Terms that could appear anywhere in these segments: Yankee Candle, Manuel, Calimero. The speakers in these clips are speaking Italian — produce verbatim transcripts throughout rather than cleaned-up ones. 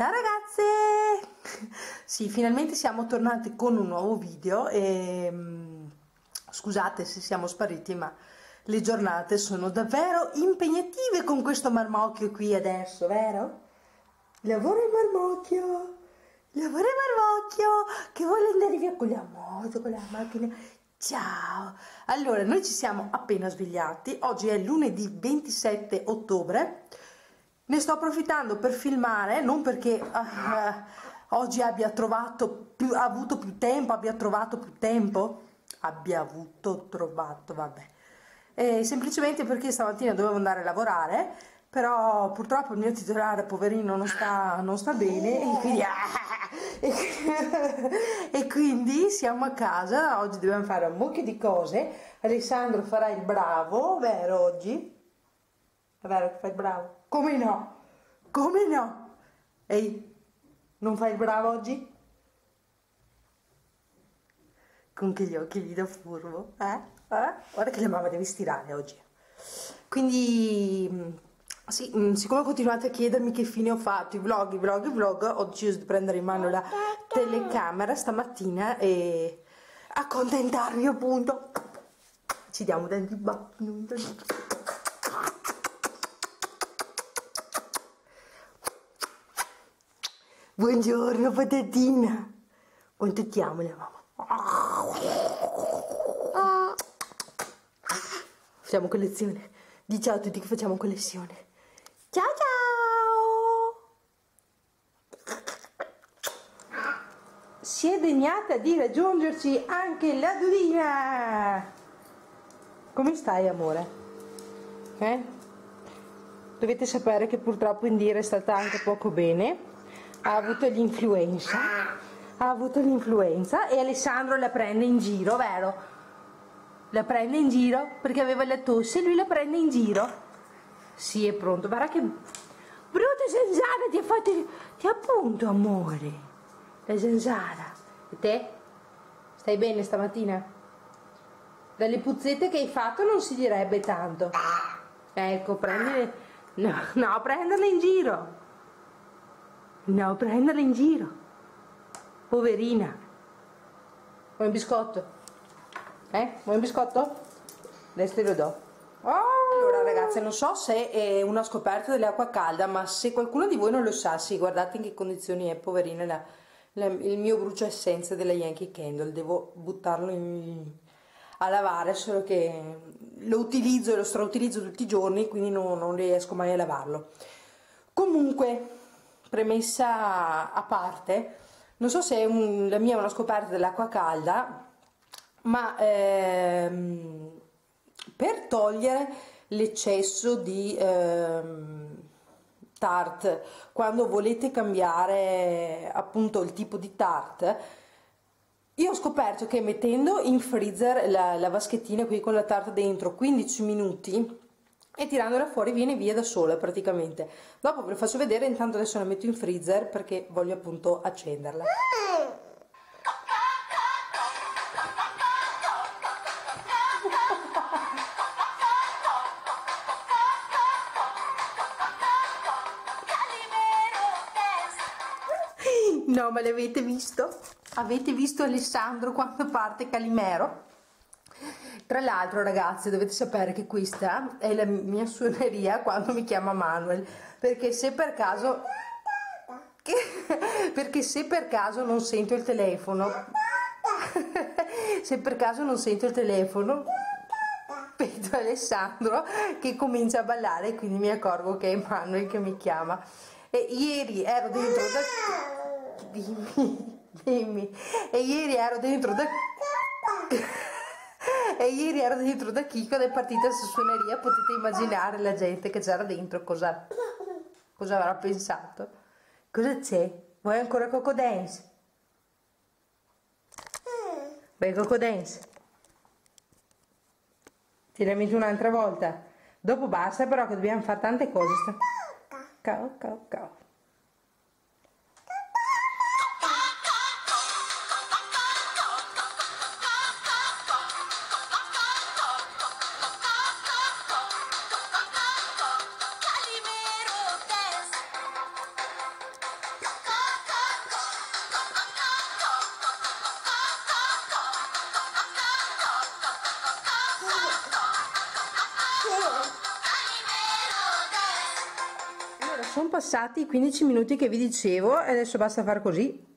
Ciao ragazze! Sì, finalmente siamo tornati con un nuovo video e scusate se siamo spariti, ma le giornate sono davvero impegnative con questo marmocchio qui adesso, vero? Lavoro il marmocchio! Lavoro il marmocchio! Che vuole andare via con la moto, con la macchina! Ciao! Allora, noi ci siamo appena svegliati, oggi è lunedì ventisette ottobre. Ne sto approfittando per filmare, non perché uh, oggi abbia trovato più, avuto più tempo, abbia trovato più tempo, abbia avuto trovato, vabbè, e semplicemente perché stamattina dovevo andare a lavorare, però purtroppo il mio titolare, poverino, non sta, non sta bene, e quindi, ah, e, e quindi siamo a casa, oggi dobbiamo fare un mucchio di cose. Alessandro farà il bravo, vero oggi? È vero che fai il bravo? Come no? Come no? Ehi, non fai il bravo oggi? Con che gli occhi lì da furbo, eh? eh? Guarda che la mamma deve stirare oggi. Quindi, sì, siccome continuate a chiedermi che fine ho fatto, i vlog, i vlog, i vlog, ho deciso di prendere in mano la telecamera stamattina e accontentarmi, appunto. Ci diamo dentro il baffo. Buongiorno patatina, contentiamola mamma. Facciamo collezione, di ciao a tutti che facciamo collezione. Ciao ciao! Si è degnata di raggiungerci anche la Dudina. Come stai amore? Eh? Dovete sapere che purtroppo Indira è stata anche poco bene. Ha avuto l'influenza, ha avuto l'influenza e Alessandro la prende in giro, vero? La prende in giro perché aveva la tosse e lui la prende in giro. Sì, è pronto, guarda che brutta zanzara ti ha fatto, ti ha punto amore, la zanzara. E te? Stai bene stamattina? Dalle puzzette che hai fatto non si direbbe tanto. Ecco, prendile, no, no, prenderla in giro. No, prenderla in giro. Poverina. Vuoi un biscotto? Eh? Vuoi un biscotto? Adesso te lo do. Oh. Allora ragazze, non so se è una scoperta dell'acqua calda, ma se qualcuno di voi non lo sa, sì, guardate in che condizioni è, poverina, la, la, il mio brucia essenza della Yankee Candle. Devo buttarlo in, a lavare, solo che lo utilizzo e lo strautilizzo tutti i giorni, quindi no, non riesco mai a lavarlo. Comunque, premessa a parte, non so se è un, la mia è una scoperta dell'acqua calda, ma ehm, per togliere l'eccesso di ehm, tart, quando volete cambiare appunto il tipo di tart, io ho scoperto che mettendo in freezer la, la vaschettina qui con la tart dentro quindici minuti e tirandola fuori viene via da sola praticamente. Dopo ve lo faccio vedere, intanto adesso la metto in freezer perché voglio appunto accenderla. No, ma l'avete visto? Avete visto Alessandro quando parte Calimero? Tra l'altro ragazzi, dovete sapere che questa è la mia suoneria quando mi chiama Manuel, perché se per caso perché se per caso non sento il telefono se per caso non sento il telefono vedo Alessandro che comincia a ballare, quindi mi accorgo che è Manuel che mi chiama. E ieri ero dentro da dimmi, dimmi. e ieri ero dentro da E ieri ero dentro da Chico ed è partita su suoneria, potete immaginare la gente che c'era dentro, cosa, cosa avrà pensato. Cosa c'è? Vuoi ancora Coco Dance? Beh, Coco Dance. Ti la metto un'altra volta. Dopo basta però che dobbiamo fare tante cose. Ciao, ciao, ciao. sono passati i quindici minuti che vi dicevo e adesso basta far così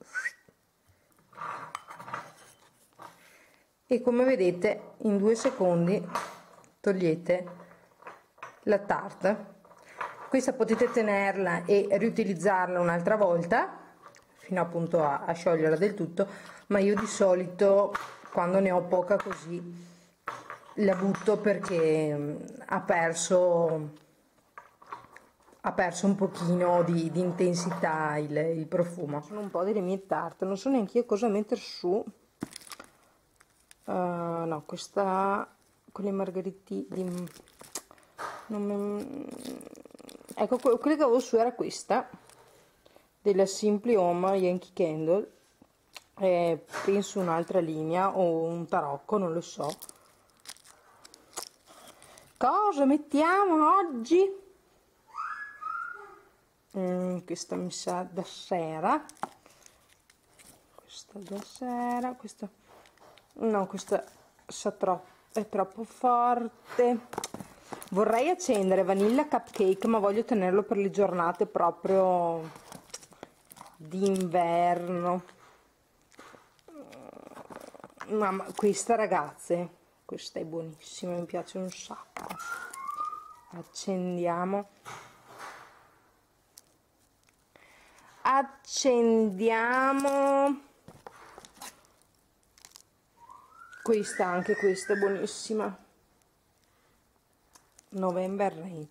e come vedete in due secondi togliete la tart. Questa potete tenerla e riutilizzarla un'altra volta fino appunto a, a scioglierla del tutto, ma io di solito quando ne ho poca così la butto perché ha perso ha perso un pochino di, di intensità il, il profumo. Sono un po' delle mie tarte, non so neanche io cosa mettere su. Uh, no, questa con le margheritine non mi... ecco, quella che avevo su era questa della Simply Home Yankee Candle, eh, penso un'altra linea o un tarocco, non lo so. Cosa mettiamo oggi? Mm, questa mi sa da sera, questa da sera, questa no, questa sa troppo, è troppo forte. Vorrei accendere vanilla cupcake ma voglio tenerlo per le giornate proprio d'inverno. Mamma, questa ragazze, questa è buonissima, mi piace un sacco. Accendiamo accendiamo questa, anche questa è buonissima, November Rain.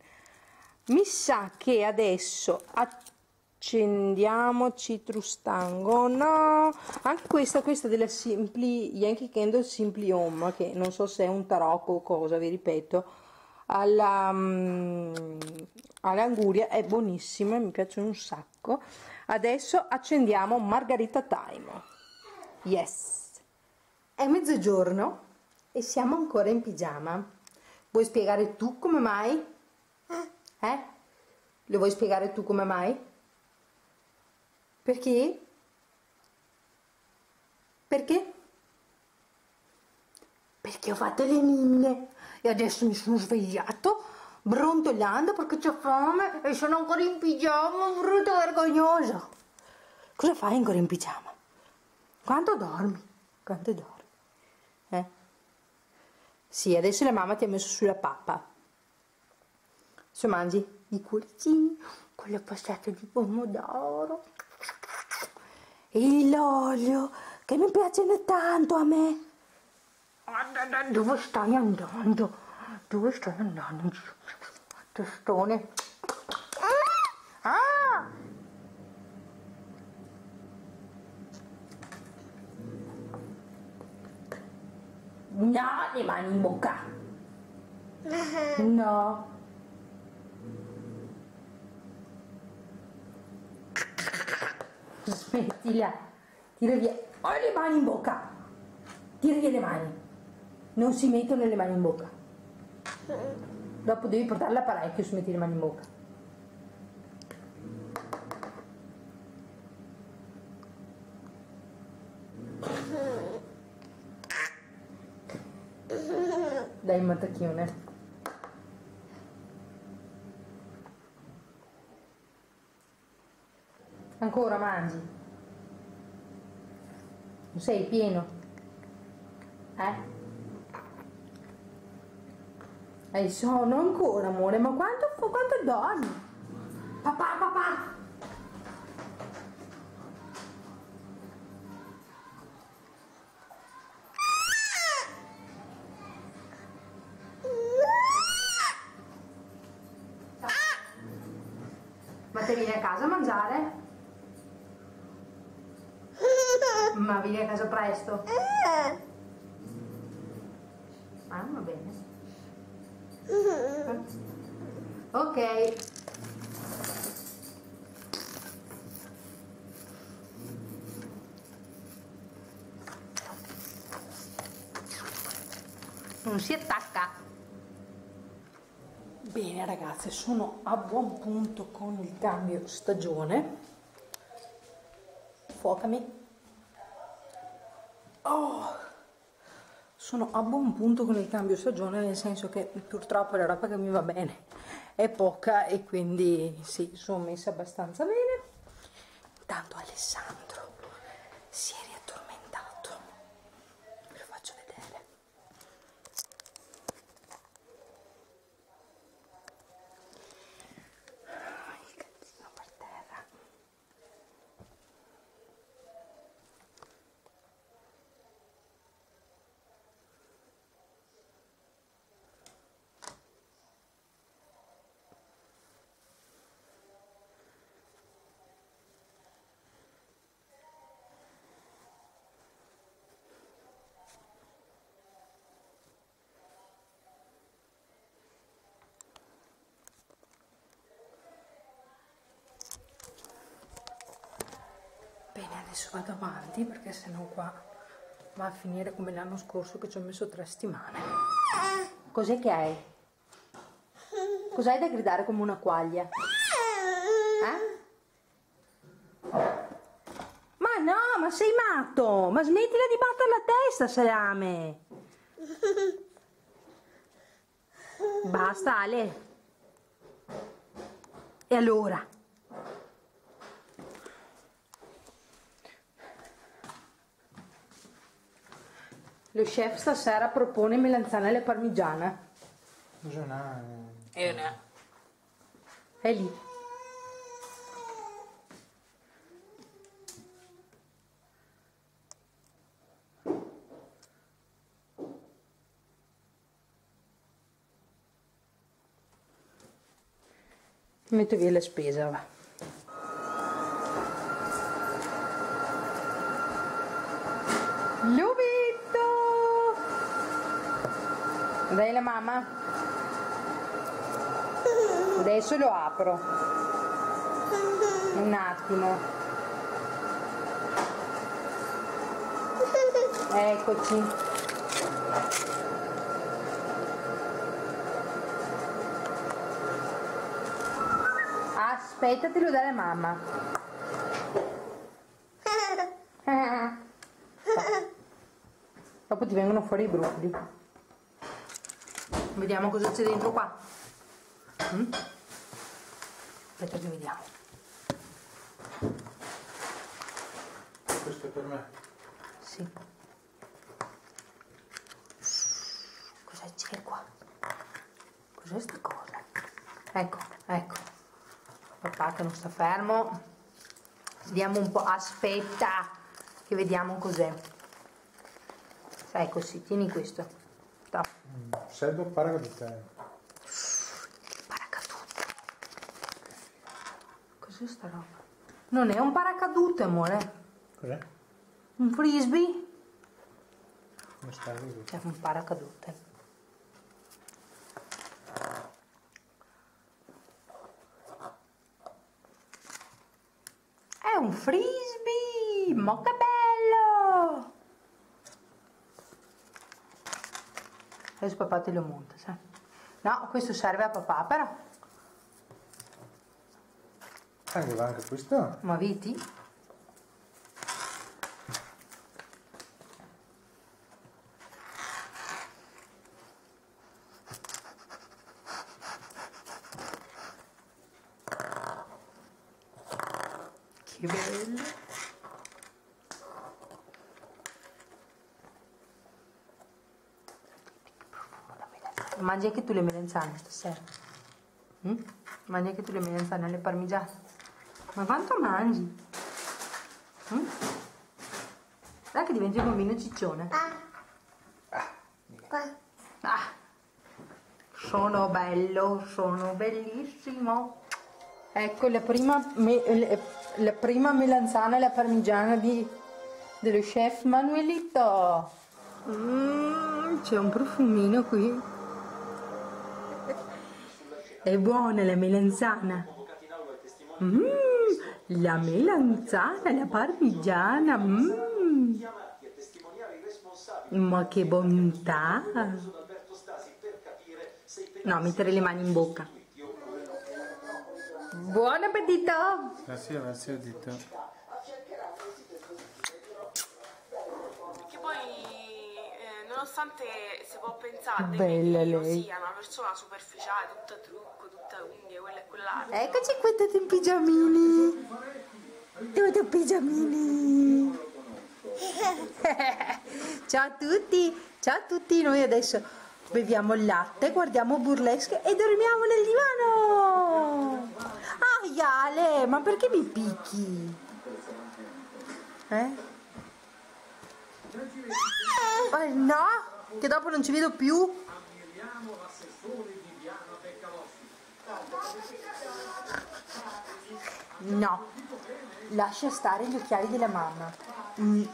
Mi sa che adesso accendiamo Citrus Tango, no, anche questa, questa della Simply Yankee Candle Simply Home, che non so se è un tarocco o cosa, vi ripeto, alla um, all'anguria, è buonissima, mi piace un sacco. Adesso accendiamo Margarita Time. Yes, è mezzogiorno e siamo ancora in pigiama. Vuoi spiegare tu come mai? Eh? Lo vuoi spiegare tu come mai? Perché? Perché? Perché ho fatto le ninne e adesso mi sono svegliato brontolando perché c'ho fame e sono ancora in pigiama, brutto vergognoso. Cosa fai ancora in pigiama? Quanto dormi? Quanto dormi? Eh? Sì, adesso la mamma ti ha messo sulla pappa. Se mangi i cuoricini con la passata di pomodoro e l'olio che mi piacciono tanto a me. Dove stai andando? Dove stai andando? Testone. Ah! No, le mani in bocca. No. Smettila. Tira via. Ho le mani in bocca. Tira via le mani. Non si mettono le mani in bocca. Dopo devi portare l'apparecchio su, metti le mani in bocca. Dai il matacchione. Ancora mangi? Non sei pieno? Eh? Hai sonno ancora, amore? Ma quanto, quanto dormi? Papà, papà! Vieni a casa a mangiare? Ma vieni a casa presto? Ah, va bene. Ok. Non si attacca. Bene ragazze, sono a buon punto con il cambio stagione. Fuocami. Oh, sono a buon punto con il cambio stagione, nel senso che purtroppo la roba che mi va bene è poca, e quindi sì, sono messa abbastanza bene. Intanto Alessandro si è riaddormentato, ve lo faccio vedere. Ah, il calzino per terra. Bene, adesso vado avanti perché sennò qua va a finire come l'anno scorso che ci ho messo tre settimane. Cos'è che hai? Cos'hai da gridare come una quaglia? Eh? Ma no, ma sei matto! Ma smettila di battere la testa, salame! Basta, Ale! E allora? Lo chef stasera propone melanzane alla parmigiana. È una. È lì. Metto via la spesa, va. Dai la mamma, adesso lo apro un attimo, eccoci. Aspettatelo dalla mamma. No. Dopo ti vengono fuori i brufoli. Vediamo cosa c'è dentro qua. Mm? Aspetta che vediamo. Questo è per me? Sì. Cosa c'è qua? Cos'è sta cosa? Ecco, ecco. Papà che non sta fermo. Vediamo un po'. Aspetta che vediamo cos'è. Ecco, sì, tieni questo. Serve paracadute. Paracadute. Cos'è sta roba? Non è un paracadute, amore. Cos'è? Un frisbee? Come sta lì? È un paracadute. È un frisbee! Ma che bello! Adesso papà te lo monta, sai? No, questo serve a papà, però. Arriva anche questo? Ma vedi? Che bello! Mangi anche tu le melanzane stasera? Mm? Mangi anche tu le melanzane alle parmigiane? Ma quanto mangi? Mm? Dai che diventi un bambino ciccione. Ah. Ah. Ah. Sono bello, sono bellissimo. Ecco la prima, me, la prima melanzana alla parmigiana di, dello chef Manuelito. Mm, c'è un profumino qui. È buona la melanzana. Mm, la melanzana, la parmigiana. Mm. Ma che bontà. No, mettere le mani in bocca. Buon appetito. Grazie, grazie, dito. Che poi... nonostante si può pensare che io sia una persona superficiale, tutta trucco, tutta lunghe, quelle più larghe. Eccoci qui tutti in pigiamini. Tutti in pigiamini. Ciao a tutti. Ciao a tutti. Noi adesso beviamo il latte, guardiamo Burlesque e dormiamo nel divano. Ah, Yale, ma perché mi picchi? Eh? Oh, no, che dopo non ci vedo più. No, lascia stare gli occhiali della mamma. Mm.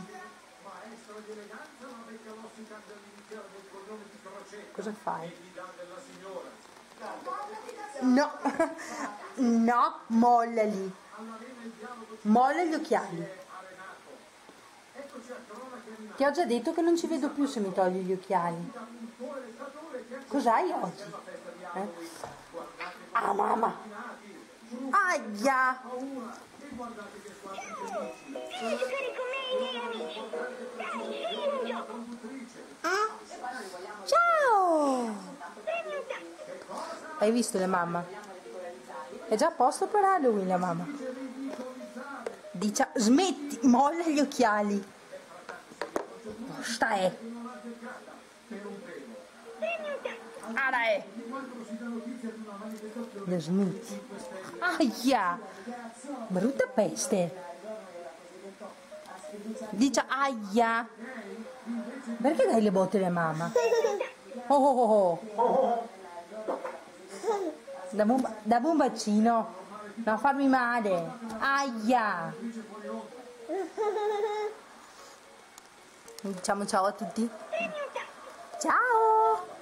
Cosa fai? No, no, mollali. Molla gli occhiali. Ti ho già detto che non ci vedo più se mi togli gli occhiali. Cos'hai oggi? Eh? Ah, mamma! Aia! Vieni a giocare con me e i miei amici! Dai, scegliamo un gioco! Ah? Ciao! Hai visto la mamma? È già a posto per Halloween la mamma. Dicia, smetti, molla gli occhiali! Sta è Ara è lo smetti. Aia, brutta peste. Dice aia. Perché dai le botte alla mamma? Oh oh oh oh. Da un, da un bacino. Non farmi male. Aia. Diciamo ciao a tutti. Ciao!